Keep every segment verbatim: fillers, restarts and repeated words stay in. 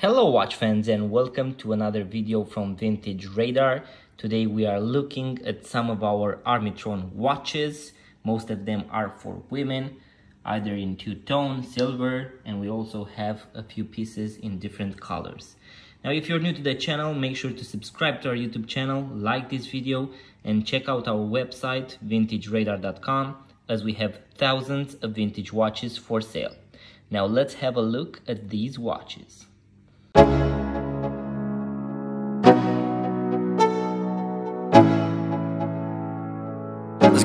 Hello watch fans and welcome to another video from Vintage Radar. Today we are looking at some of our Armitron watches. Most of them are for women, either in two-tone, silver, and we also have a few pieces in different colors. Now if you're new to the channel, make sure to subscribe to our YouTube channel, like this video, and check out our website vintage radar dot com as we have thousands of vintage watches for sale. Now let's have a look at these watches. Let's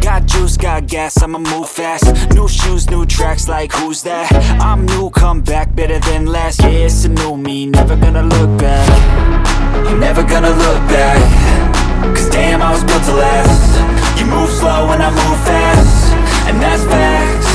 Got juice, got gas, I'ma move fast. New shoes, new tracks, like who's that? I'm new, come back, better than last. Yeah, it's a new me, never gonna look back. I'm never gonna look back, cause damn, I was built to last. You move slow and I move fast, and that's facts.